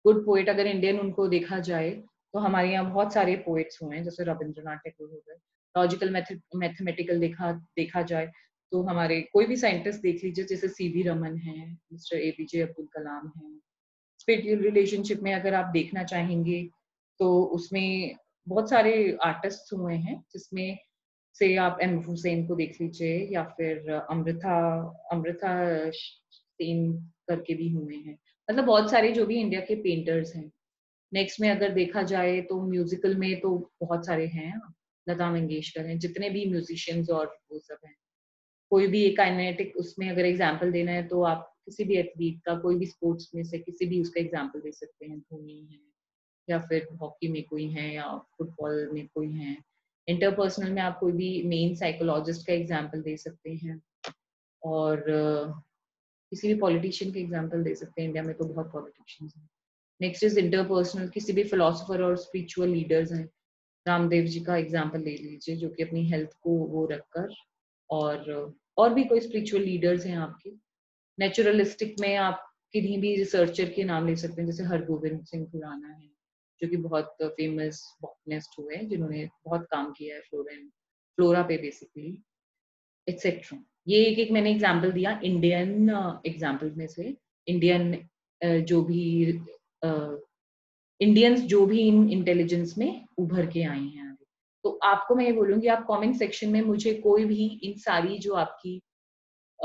गुड पोइट, अगर इंडियन उनको देखा जाए तो हमारे यहाँ बहुत सारे पोइट्स हुए हैं, जैसे रविंद्रनाथ टैगोर हो गए. लॉजिकल मैथ मैथमेटिकल देखा देखा जाए तो हमारे कोई भी साइंटिस्ट देख लीजिए, जैसे सी वी रमन हैं, mister A P J Abdul Kalam हैं. स्पिरिचुअल रिलेशनशिप में अगर आप देखना चाहेंगे तो उसमें बहुत सारे आर्टिस्ट हुए हैं, जिसमें से आप एम एफ हुसैन को देख लीजिए, या फिर अमृता अमृता सेन करके भी हुए हैं. मतलब बहुत सारे जो भी इंडिया के पेंटर्स हैं. नेक्स्ट में अगर देखा जाए तो म्यूजिकल में तो बहुत सारे हैं, लता मंगेशकर हैं, जितने भी म्यूजिशियंस और वो सब हैं. कोई भी एक काइनेटिक उसमें अगर एग्जाम्पल देना है तो आप किसी भी एथलीट का, कोई भी स्पोर्ट्स में से किसी भी उसका एग्जाम्पल दे सकते हैं. धोनी है, या फिर हॉकी में कोई है, या फुटबॉल में कोई है. इंटरपर्सनल में आप कोई भी मेन साइकोलॉजिस्ट का एग्जाम्पल दे सकते हैं, और किसी भी पॉलिटिशियन का एग्जाम्पल दे सकते हैं. इंडिया में तो बहुत पॉलिटिशियंस हैं. नेक्स्ट इज इंटरपर्सनल, किसी भी फिलोसोफर और स्पिरिचुअल लीडर्स हैं. रामदेव जी का एग्जाम्पल ले लीजिए, जो कि अपनी हेल्थ को वो रखकर, और और भी कोई स्पिरिचुअल लीडर्स हैं आपके. नेचुरलिस्टिक में आप किन्हीं भी रिसर्चर के नाम ले सकते हैं, जैसे हरगोविंद सिंह खुराना है, जो कि बहुत फेमस बॉटनिस्ट हुए, जिन्होंने बहुत काम किया है फ्लोरा फ्लोरा पे बेसिकली, एक्सेट्रा. ये एक एक मैंने एग्जाम्पल दिया इंडियन एग्जाम्पल में से. इंडियन जो भी इंडियंस जो भी इन इंटेलिजेंस में उभर के आए हैं. तो आपको मैं ये बोलूँगी, आप कमेंट सेक्शन में मुझे कोई भी इन सारी जो आपकी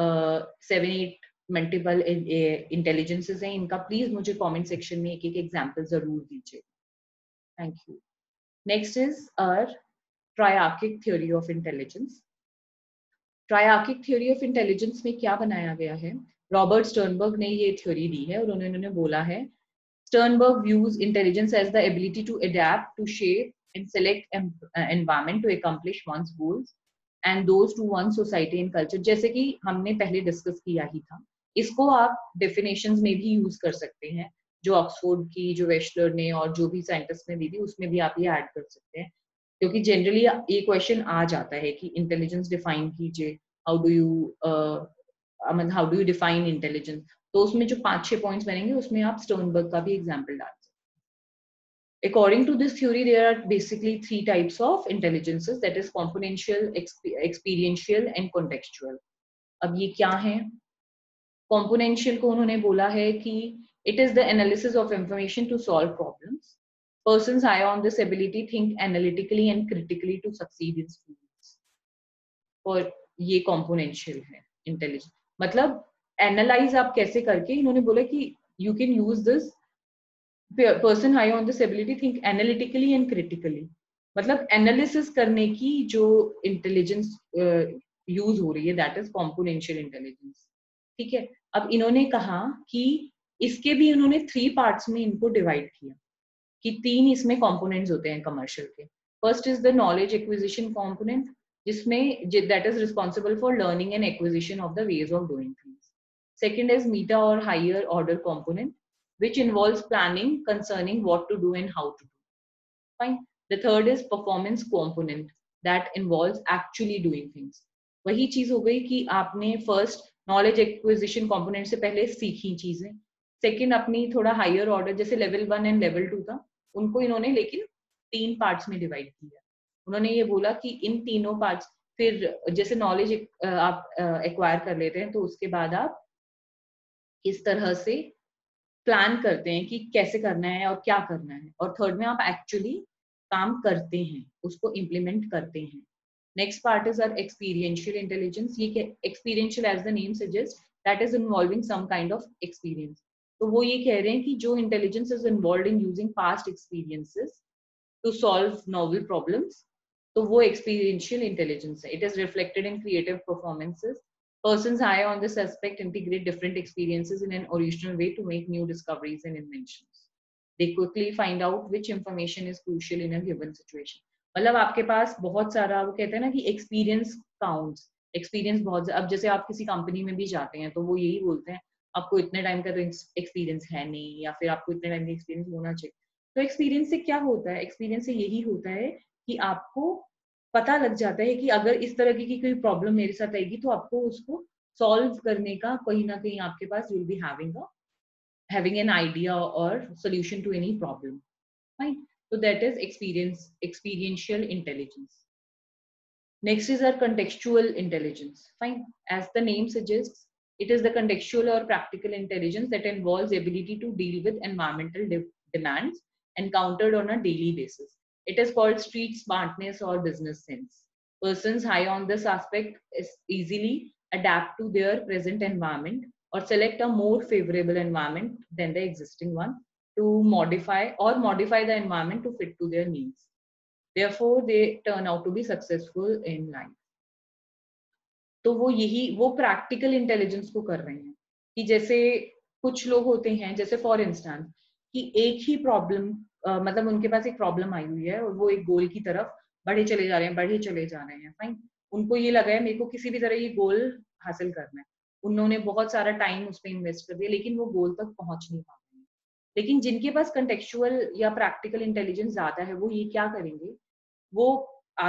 सेवन एट मल्टीपल इंटेलिजेंसेस हैं, इनका प्लीज मुझे कमेंट सेक्शन में एक एक एग्जाम्पल जरूर दीजिए. Thank you. Next is our triarchic theory of intelligence. Triarchic theory of intelligence में क्या बनाया गया है? रॉबर्ट स्टर्नबर्ग ने ये थ्योरी दी है, और उन्होंने बोला है, Sternberg views intelligence as the ability to adapt, to shape and select environment to accomplish one's goals and those to one's society and culture. जैसे कि हमने पहले डिस्कस किया ही था, इसको आप definitions में भी यूज कर सकते हैं, जो ऑक्सफोर्ड की, जो वेस्टलर ने और जो भी साइंटिस्ट ने दी थी, उसमें भी आप ये ऐड कर सकते हैं. क्योंकि जनरली ये क्वेश्चन आ जाता है कि इंटेलिजेंस डिफाइन कीजिए, हाउ डू यू मतलब how do you define intelligence. तो उसमें जो पांच छह पॉइंट्स बनेंगे, उसमें आप स्टर्नबर्ग का भी एग्जाम्पल डाल सकते हैं. According to this theory, there are basically three types of intelligences, that is componential, experiential and contextual. अब ये क्या है? कॉम्पोनेंशियल को उन्होंने बोला है कि it is the analysis of information to solve problems. Persons high on this ability think analytically and critically to succeed in schools. और ये componential है intelligence. मतलब analyze आप कैसे करके, इन्होंने बोला कि you can use this person high on this ability think analytically and critically. मतलब analysis करने की जो intelligence uh, use हो रही है, that is componential intelligence. ठीक है। अब इन्होंने कहा कि इसके भी उन्होंने थ्री पार्ट्स में इनको डिवाइड किया कि तीन इसमें कंपोनेंट्स होते हैं कमर्शियल के। First is the knowledge acquisition component, जिसमें that is responsible for learning and acquisition of the ways of doing things. Second is meta और higher order component which involves planning concerning what to do and how to do. Fine. The third is performance component that involves actually doing things. वही चीज हो गई कि आपने first knowledge acquisition component से पहले सीखी चीजें, second अपनी थोड़ा higher order जैसे level one and level two था, उनको इन्होंने लेकिन तीन parts में divide किया। उन्होंने ये बोला कि इन तीनों parts फिर जैसे knowledge आप acquire कर लेते हैं तो उसके बाद आप इस तरह से प्लान करते हैं कि कैसे करना है और क्या करना है, और थर्ड में आप एक्चुअली काम करते हैं, उसको इम्प्लीमेंट करते हैं। Next part is our experiential intelligence. ये experiential as the name suggest that is involving some kind of experience. तो वो ये कह रहे हैं कि जो intelligence is involve in using past experiences to solve novel problems, तो वो एक्सपीरियंशियल इंटेलिजेंस है। It is reflected in creative performances. Persons high on this aspect integrate different experiences in an original way to make new discoveries and inventions. They quickly find out which information is crucial in a given situation. मतलब आपके पास बहुत सारा, वो कहते हैं ना कि experience counts, experience बहुत। अब जैसे आप किसी कंपनी में भी जाते हैं तो वो यही बोलते हैं आपको इतने टाइम का तो एक्सपीरियंस है नहीं, या फिर आपको इतने टाइम का एक्सपीरियंस होना चाहिए। तो एक्सपीरियंस से क्या होता है? एक्सपीरियंस से यही होता है कि आपको पता लग जाता है कि अगर इस तरह की कोई प्रॉब्लम मेरे साथ आएगी तो आपको उसको सॉल्व करने का कहीं ना कहीं आपके पास you will be having a having an idea और solution to any problem. Right, तो that is experience experiential intelligence. Next is our contextual intelligence. Fine, as the name suggest it is the contextual और practical intelligence that involves ability to deal with environmental demands encountered on a daily basis. It is called street smartness or business sense. Persons high on this aspect is easily adapt to their present environment or select a more favorable environment than the existing one to modify or modify the environment to fit to their needs. Therefore, they turn out to be successful in life. तो वो यही वो practical intelligence को कर रहे हैं कि जैसे कुछ लोग होते हैं, जैसे for instance कि एक ही problem Uh, मतलब उनके पास एक प्रॉब्लम आई हुई है और वो एक गोल की तरफ बढ़े चले जा रहे हैं बढ़े चले जा रहे हैं फाइन, उनको ये लगा है मेरे को किसी भी तरह ये गोल हासिल करना है। उन्होंने बहुत सारा टाइम उस पर इन्वेस्ट कर दिया लेकिन वो गोल तक पहुंच नहीं पा रहे हैं। लेकिन जिनके पास कंटेक्चुअल या प्रैक्टिकल इंटेलिजेंस ज्यादा है वो ये क्या करेंगे, वो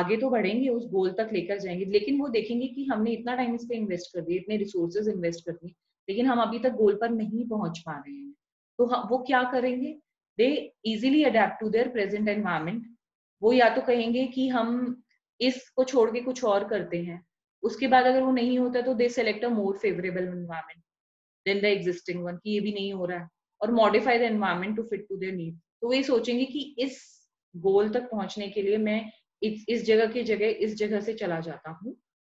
आगे तो बढ़ेंगे, उस गोल तक लेकर जाएंगे, लेकिन वो देखेंगे कि हमने इतना टाइम इस पर इन्वेस्ट कर दिया, इतने रिसोर्सेज इन्वेस्ट कर दिए, लेकिन हम अभी तक गोल पर नहीं पहुंच पा रहे हैं। तो वो क्या करेंगे, They easily adapt to their present environment. वो या तो कहेंगे कि हम इसको छोड़ के कुछ और करते हैं, उसके बाद अगर वो नहीं होता तो they select a more favorable environment than the existing one, कि ये भी नहीं हो रहा है, और modify the environment to fit to their needs. तो वे सोचेंगे कि इस गोल तक पहुंचने के लिए मैं इस इस जगह की जगह इस जगह से चला जाता हूँ,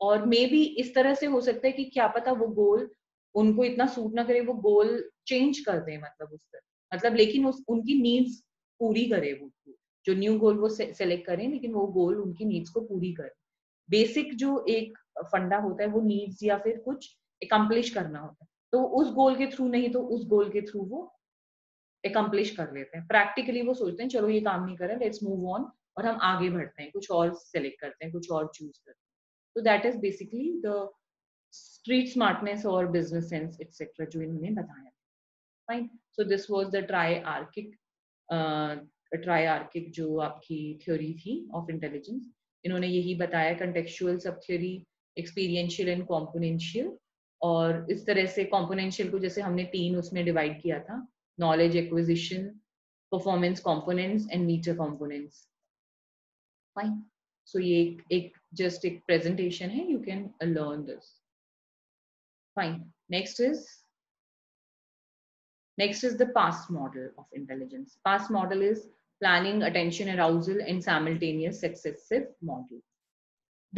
और मे भी इस तरह से हो सकता है कि क्या पता वो गोल उनको इतना सूट ना करे, वो गोल चेंज कर दें, मतलब उस तरह मतलब लेकिन उस उनकी नीड्स पूरी करे, वो जो न्यू गोल वो सेलेक्ट करें लेकिन वो गोल उनकी नीड्स को पूरी करे। बेसिक जो एक फंडा होता है वो नीड्स या फिर कुछ एकम्प्लिश करना होता है, तो उस गोल के थ्रू नहीं तो उस गोल के थ्रू वो एकम्प्लिश कर लेते हैं। प्रैक्टिकली वो सोचते हैं चलो ये काम नहीं करें, लेट्स मूव ऑन, और हम आगे बढ़ते हैं, कुछ और सेलेक्ट करते हैं, कुछ और चूज करते हैं। तो that is basically the street smartness और बिजनेस सेंस एक्सेट्रा जो इन्होंने बताया। Fine. So this was the triarchic, uh, triarchic जो आपकी थ्योरी थी ऑफ इंटेलिजेंस। इन्होंने यही बताया कंटेक्चुअल सब थ्योरी, एक्सपीरियंशियल एंड कॉम्पोनेंशियल। और इस तरह से कॉम्पोनेंशियल को जैसे हमने तीन उसमें डिवाइड किया था, knowledge acquisition, performance components and meta components. Fine, so ये एक जस्ट एक प्रेजेंटेशन है, you can learn this. Fine, next is Next is the PASS model of intelligence. PASS model is planning, attention, arousal, and simultaneous successive model.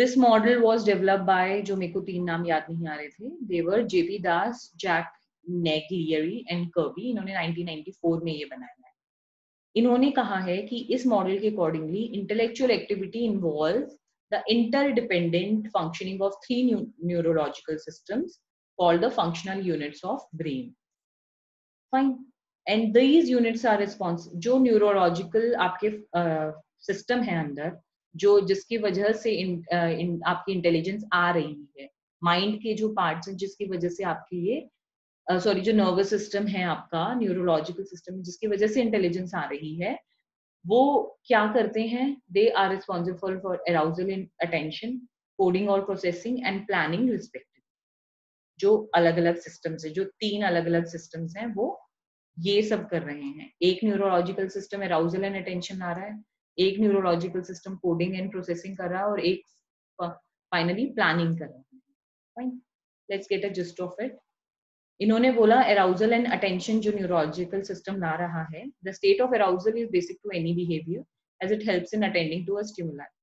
This model was developed by जो मेरे को तीन नाम याद नहीं आ रहे थे, they were J P Das, Jack Naglieri and Kirby. इन्होंने nineteen ninety-four में ये बनाया है। इन्होंने कहा है कि इस मॉडल के accordingly intellectual activity involves the interdependent functioning of three neurological systems called the functional units of brain. Fine. And these units are responsible, जो neurological आपके uh, system है अंदर, जो जिसकी वजह से इन, uh, इन आपकी intelligence आ रही है, mind के जो parts हैं जिसकी वजह से आपकी ये सॉरी uh, जो nervous system है आपका neurological system जिसकी वजह से intelligence आ रही है, वो क्या करते हैं, they are responsible for arousal and attention, coding or processing and planning respectively. जो अलग अलग systems है, जो तीन अलग अलग systems हैं वो ये सब कर रहे हैं. एक neurological system arousal and attention आ रहा है, एक neurological system coding and processing कर रहा है और एक फाइनली प्लानिंग कर रहा है. Fine, let's get a gist of it. इन्होंने बोला अराउजल एंड अटेंशन जो न्यूरोलॉजिकल सिस्टम ला रहा है, the state of arousal is basic to any behaviour as it helps in attending to a stimulus.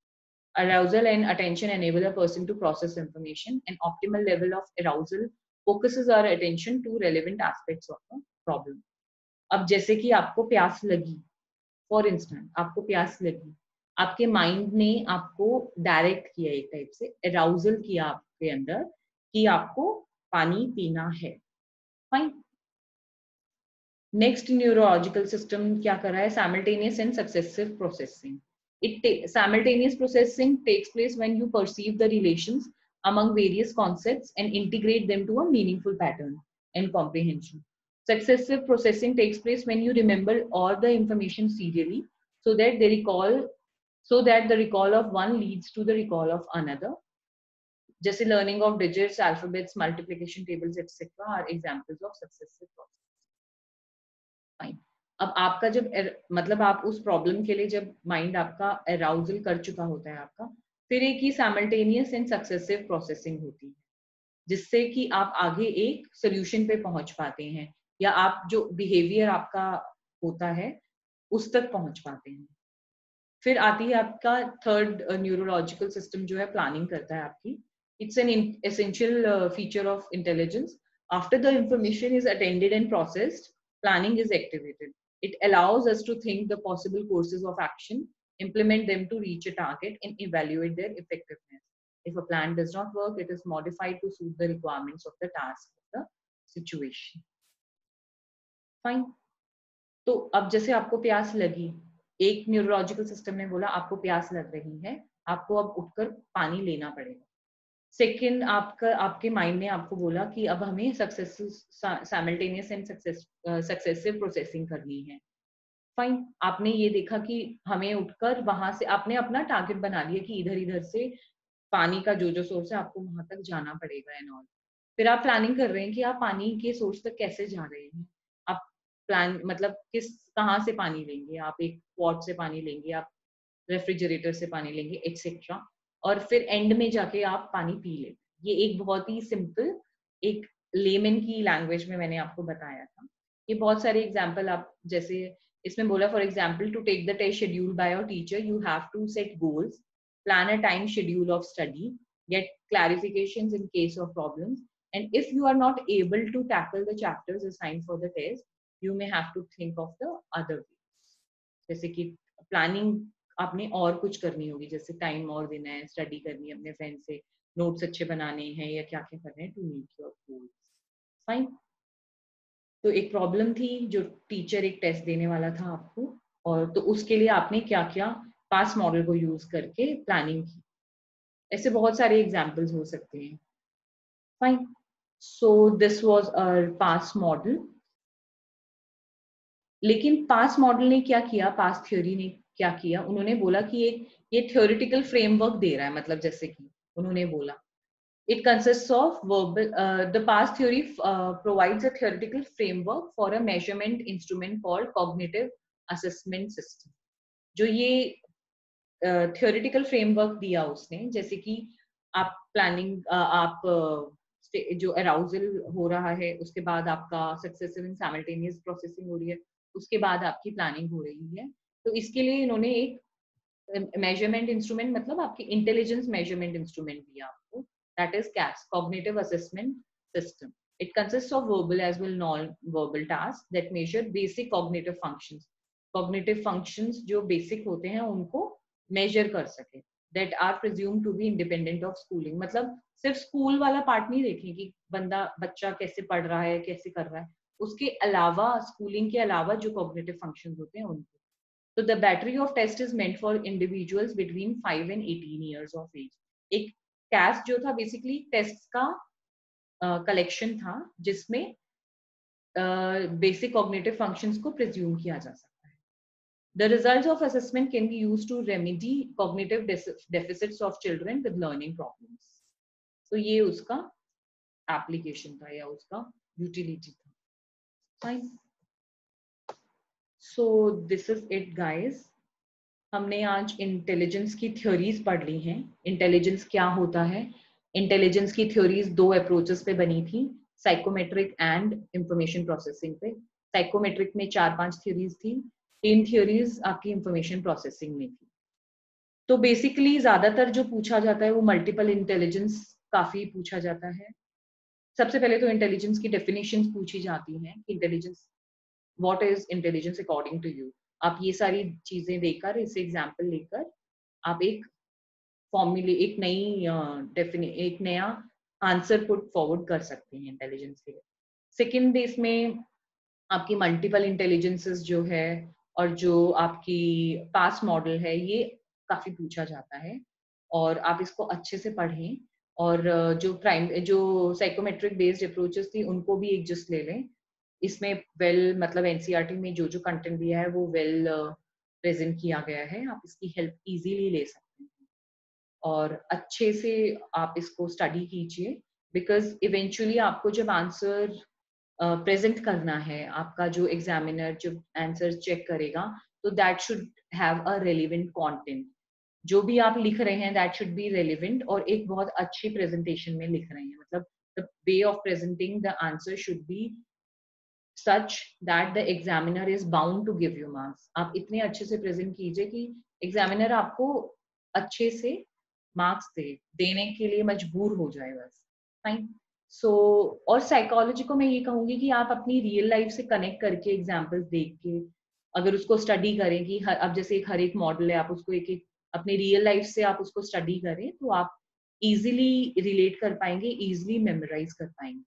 Arousal and attention enable a person to process information. An optimal level of arousal focuses our attention to relevant aspects of the problem. अब जैसे कि आपको प्यास लगी, for instance, आपको प्यास लगी, आपके mind ने आपको direct किया, एक टाइप से arousal किया आपके अंदर कि आपको पानी पीना है. Fine. Next neurological system क्या कर रहा है? Simultaneous and successive processing. It simultaneous processing takes place when you perceive the relations among various concepts and integrate them to a meaningful pattern and comprehension. Successive processing takes place when you remember all the information serially, so that they recall, so that the recall of one leads to the recall of another. Just learning of digits, alphabets, multiplication tables, et cetera are examples of successive processing. Fine. अब आपका जब मतलब आप उस problem के लिए जब mind आपका अराउजल कर चुका होता है आपका, फिर एक ही साइमल्टेनियस एंड सक्सेसिव प्रोसेसिंग होती है जिससे कि आप आगे एक सोल्यूशन पे पहुंच पाते हैं या आप जो बिहेवियर आपका होता है उस तक पहुंच पाते हैं. फिर आती है आपका थर्ड न्यूरोलॉजिकल सिस्टम जो है प्लानिंग करता है आपकी. It's an essential feature of intelligence. After the information is attended and processed, planning is activated. It allows us to think the possible courses of action, implement them to reach a target, and evaluate their effectiveness. If a plan does not work, it is modified to suit the requirements of the task, the situation. Fine. तो अब जैसे आपको प्यास लगी, एक neurological system ने बोला आपको प्यास लग रही है, आपको अब उठकर पानी लेना पड़ेगा. सेकेंड आपका आपके माइंड ने आपको बोला कि अब हमें successive simultaneous and successive processing करनी है. फाइन, आपने ये देखा कि हमें उठकर वहां से आपने अपना टारगेट बना लिया कि इधर इधर से पानी का जो जो सोर्स है आपको वहां तक जाना पड़ेगा एंड ऑल. फिर आप प्लानिंग कर रहे हैं कि आप पानी के सोर्स तक कैसे जा रहे हैं, आप प्लान मतलब किस कहाँ से पानी लेंगे, आप एक पॉट से पानी लेंगे, आप रेफ्रिजरेटर से पानी लेंगे एक्सेट्रा, और फिर एंड में जाके आप पानी पी ले. ये एक बहुत ही सिंपल एक लेमन की लैंग्वेज में मैंने आपको बताया था. ये बहुत सारे एग्जाम्पल आप जैसे इसमें बोला, for example to take the test schedule by your teacher you have to set goals, plan a time schedule of study, get clarifications in case of problems, and if you are not able to tackle the chapters assigned for the test you may have to think of the other ways. जैसे कि planning आपने और कुछ करनी होगी, जैसे time और देना है, स्टडी करनी है, अपने फ्रेंड से नोट्स अच्छे बनाने हैं या क्या क्या करना है to meet your goals. Fine, तो एक प्रॉब्लम थी जो टीचर एक टेस्ट देने वाला था आपको, और तो उसके लिए आपने क्या क्या पास मॉडल को यूज करके प्लानिंग की. ऐसे बहुत सारे एग्जाम्पल्स हो सकते हैं. Fine, so this was our PASS model. लेकिन पास मॉडल ने क्या किया, पास थ्योरी ने क्या किया, उन्होंने बोला कि एक ये थियोरिटिकल फ्रेमवर्क दे रहा है. मतलब जैसे कि उन्होंने बोला it consists of verbal, the PASS theory provides a theoretical framework for a measurement instrument called cognitive assessment system. जो ये थियोरिटिकल uh, फ्रेमवर्क दिया उसने, जैसे कि आप प्लानिंग uh, आप uh, जो अराउजल हो रहा है, उसके बाद आपका सक्सेसिव एंड साइमल्टेनियस प्रोसेसिंग हो रही है, उसके बाद आपकी प्लानिंग हो रही है. तो इसके लिए इन्होंने एक मेजरमेंट इंस्ट्रूमेंट मतलब आपकी इंटेलिजेंस मेजरमेंट इंस्ट्रूमेंट दिया आपको, that is CAS, cognitive assessment system. It consists of verbal as well non verbal task that measure basic cognitive functions. Cognitive functions जो बेसिक होते हैं उनको मेजर कर सके, that are presumed to be independent of schooling. मतलब सिर्फ school वाला part नहीं देखें कि बंदा बच्चा कैसे पढ़ रहा है, कैसे कर रहा है, उसके अलावा स्कूलिंग के अलावा जो कॉग्निटिव फंक्शंस होते हैं उनको. So the battery of test is meant for individuals between five and eighteen years of age. एक C A S जो था basically tests का collection था जिसमें basic cognitive functions को presume किया जा सकता. The results of assessment can be used to remedy cognitive deficits of children with learning problems. So ये उसका application था या उसका utility था. Fine. So this is it, guys. हमने आज intelligence की theories पढ़ ली हैं. Intelligence क्या होता है? Intelligence की theories दो approaches पे बनी थी, psychometric and information processing पे. Psychometric में चार पांच theories थी. इन थियोरीज आपकी इंफॉर्मेशन प्रोसेसिंग में थी. तो बेसिकली ज्यादातर जो पूछा जाता है वो मल्टीपल इंटेलिजेंस काफी पूछा जाता है. सबसे पहले तो इंटेलिजेंस की डेफिनेशंस पूछी जाती हैं. Intelligence, what is intelligence according to you. आप ये सारी चीजें देकर, इससे एग्जाम्पल लेकर आप एक फॉर्मूले, एक नई डेफिने एक नया आंसर पुट फॉरवर्ड कर सकते हैं इंटेलिजेंस के लिए. सेकेंड, इसमें आपकी मल्टीपल इंटेलिजेंसेस जो है और जो आपकी पास मॉडल है ये काफी पूछा जाता है और आप इसको अच्छे से पढ़ें. और जो प्राइम जो साइकोमेट्रिक बेस्ड अप्रोचेस थी उनको भी एक जस्ट ले लें. इसमें वेल मतलब एनसीईआरटी में जो जो कंटेंट दिया है वो वेल प्रेजेंट किया गया है. आप इसकी हेल्प इजीली ले सकते हैं और अच्छे से आप इसको स्टडी कीजिए, बिकॉज इवेंचुअली आपको जब आंसर प्रेजेंट uh, करना है, आपका जो एग्जामिनर जो आंसर चेक करेगा, तो that should have a relevant content. जो भी आप लिख रहे हैं दैट शुड बी रेलिवेंट और एक बहुत अच्छी प्रेजेंटेशन में लिख रहे हैं. मतलब the way of presenting the answer should be such that the examiner is bound to give you marks. आप इतने अच्छे से प्रेजेंट कीजिए कि एग्जामिनर आपको अच्छे से मार्क्स दे देने के लिए मजबूर हो जाए बस. फाइन. सो so, और साइकोलॉजी को मैं ये कहूँगी कि आप अपनी रियल लाइफ से कनेक्ट करके एग्जाम्पल्स देख के अगर उसको स्टडी करें कि हर, अब जैसे एक हर एक मॉडल है, आप उसको एक एक अपनी रियल लाइफ से आप उसको स्टडी करें तो आप इजीली रिलेट कर पाएंगे, इजीली मेमोराइज कर पाएंगे.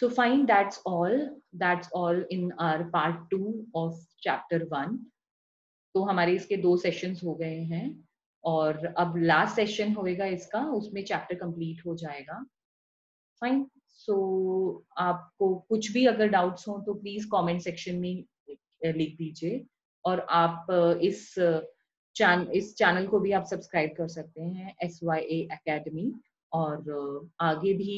So fine, that's all that's all in our part two of chapter one. तो हमारे इसके दो सेशंस हो गए हैं और अब लास्ट सेशन होएगा इसका, उसमें चैप्टर कंप्लीट हो जाएगा. फाइन. सो so, आपको कुछ भी अगर डाउट्स हो तो प्लीज कमेंट सेक्शन में लिख दीजिए और आप इस चैन इस चैनल को भी आप सब्सक्राइब कर सकते हैं, एस वाई ए एकेडमी, और आगे भी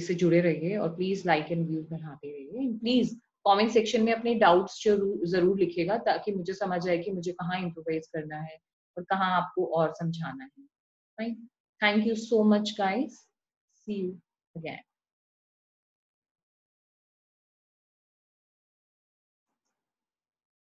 इससे जुड़े रहिए और प्लीज लाइक एंड व्यूज बढ़ाते रहिए. प्लीज कमेंट सेक्शन में अपने डाउट्स जरूर जरूर लिखिएगा ताकि मुझे समझ आए कि मुझे कहाँ इम्प्रोवाइज करना है और कहाँ आपको और समझाना है. Thank you so much guys. See you again.